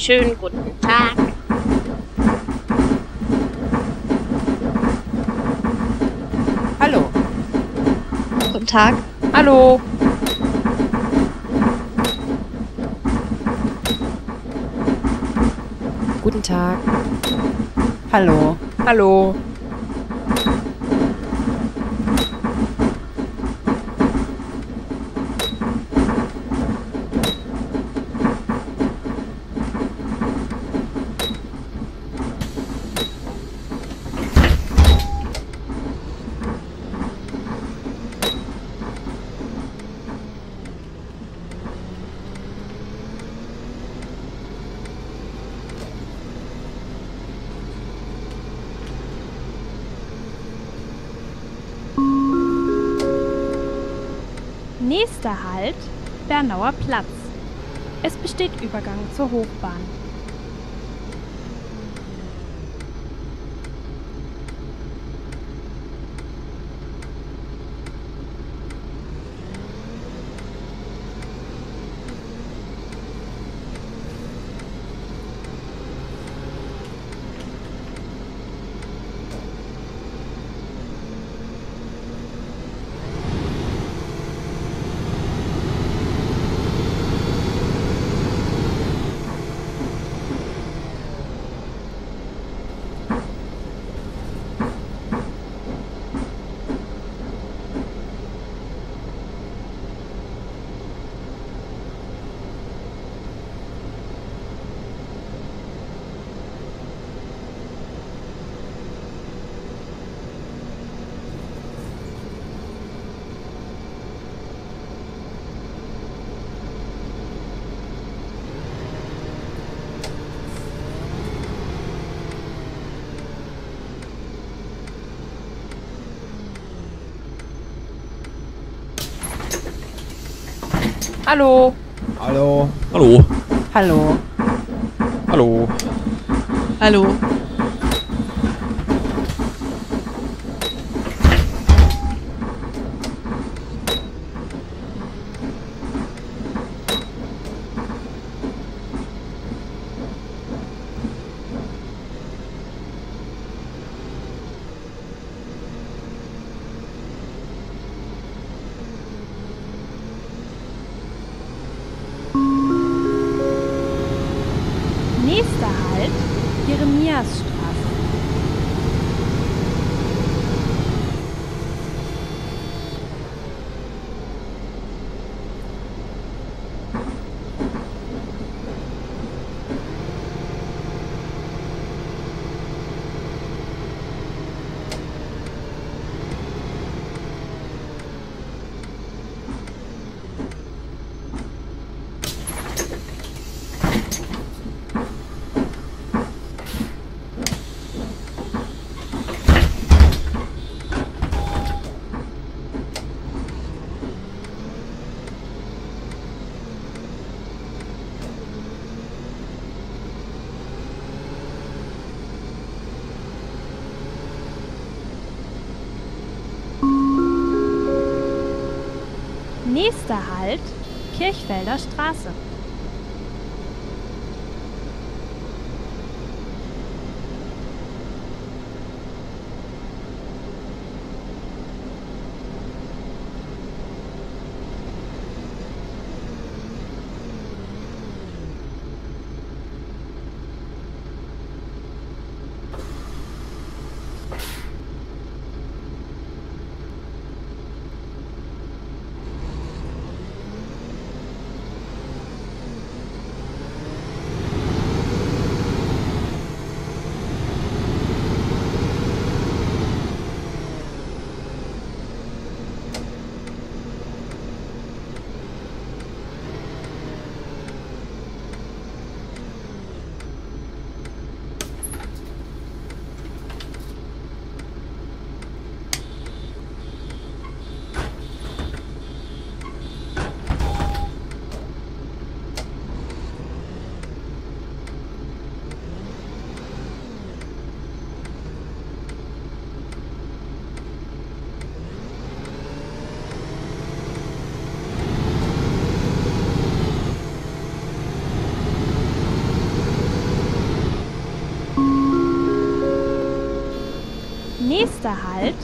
Schönen guten Tag. Hallo. Guten Tag. Hallo. Guten Tag. Hallo. Hallo. Nächster Halt, Bernauer Platz. Es besteht Übergang zur Hochbahn. Hallo. Hallo. Hallo. Hallo. Hallo. Hallo. Nächster Halt, Jeremiasstraße. Nächster Halt, Kirchfelder Straße. Nächster Halt,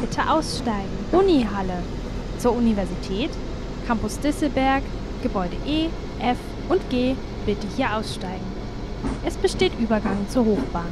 bitte aussteigen. Unihalle. Zur Universität, Campus Disselberg, Gebäude E, F und G, bitte hier aussteigen. Es besteht Übergang zur Hochbahn.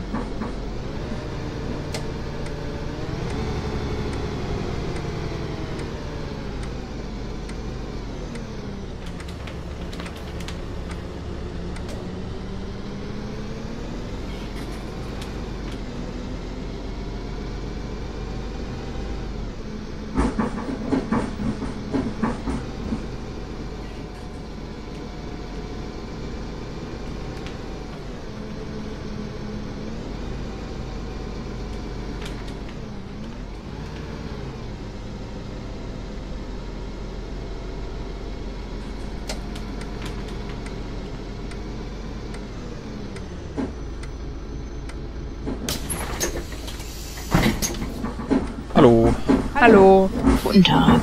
Hallo. Hallo. Guten Tag.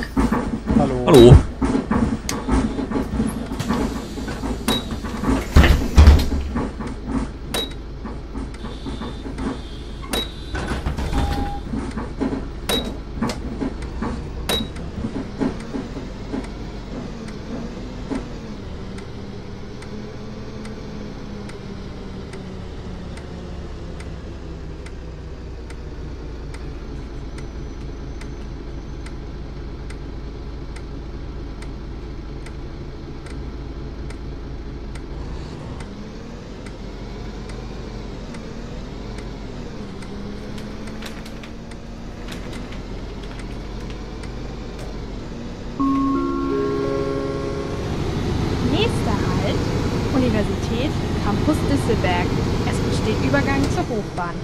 Hallo. Hallo. Universität, Campus Disselberg. Es besteht Übergang zur Hochbahn.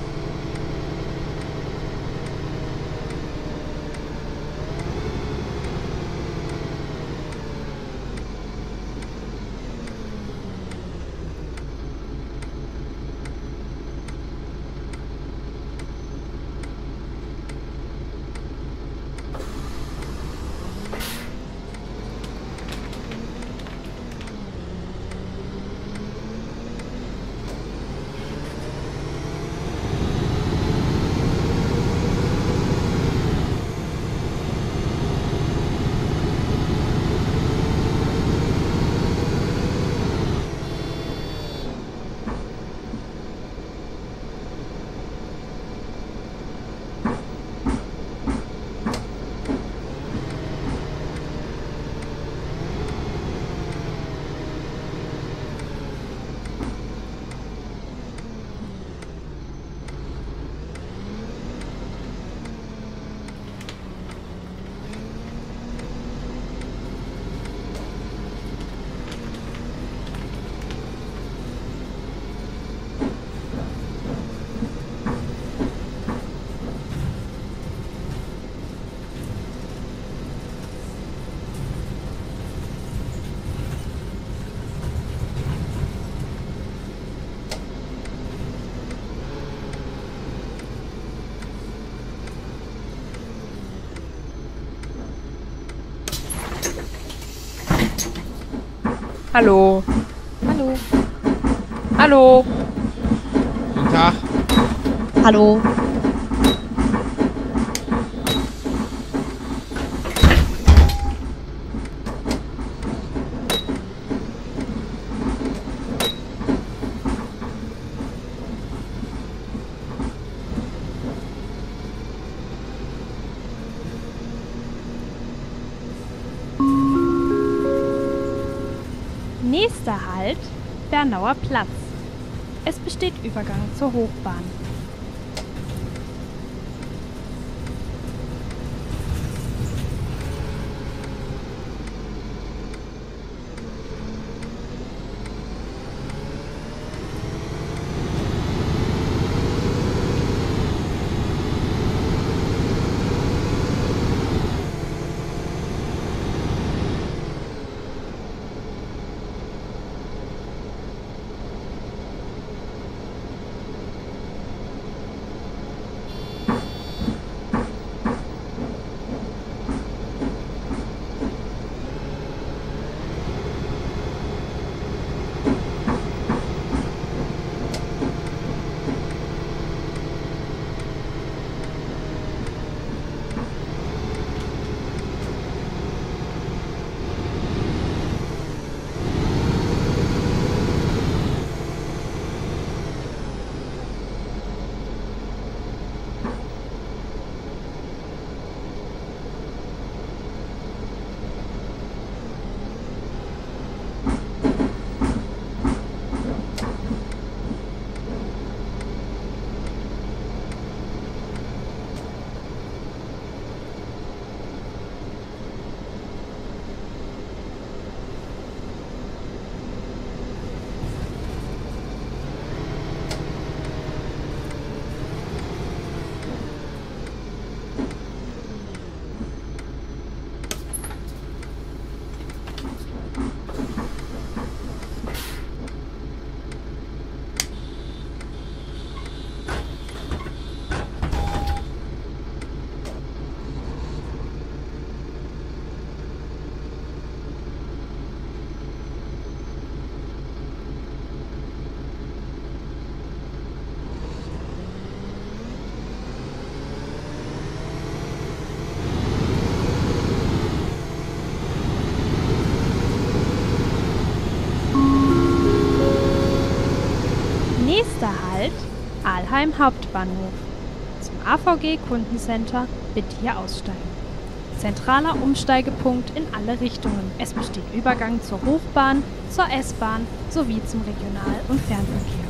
Hallo. Hallo. Hallo. Guten Tag. Hallo. Nächster Halt, Bernauer Platz. Es besteht Übergang zur Hochbahn. Hildesheim Hauptbahnhof. Zum AVG-Kundencenter bitte hier aussteigen. Zentraler Umsteigepunkt in alle Richtungen. Es besteht Übergang zur Hochbahn, zur S-Bahn sowie zum Regional- und Fernverkehr.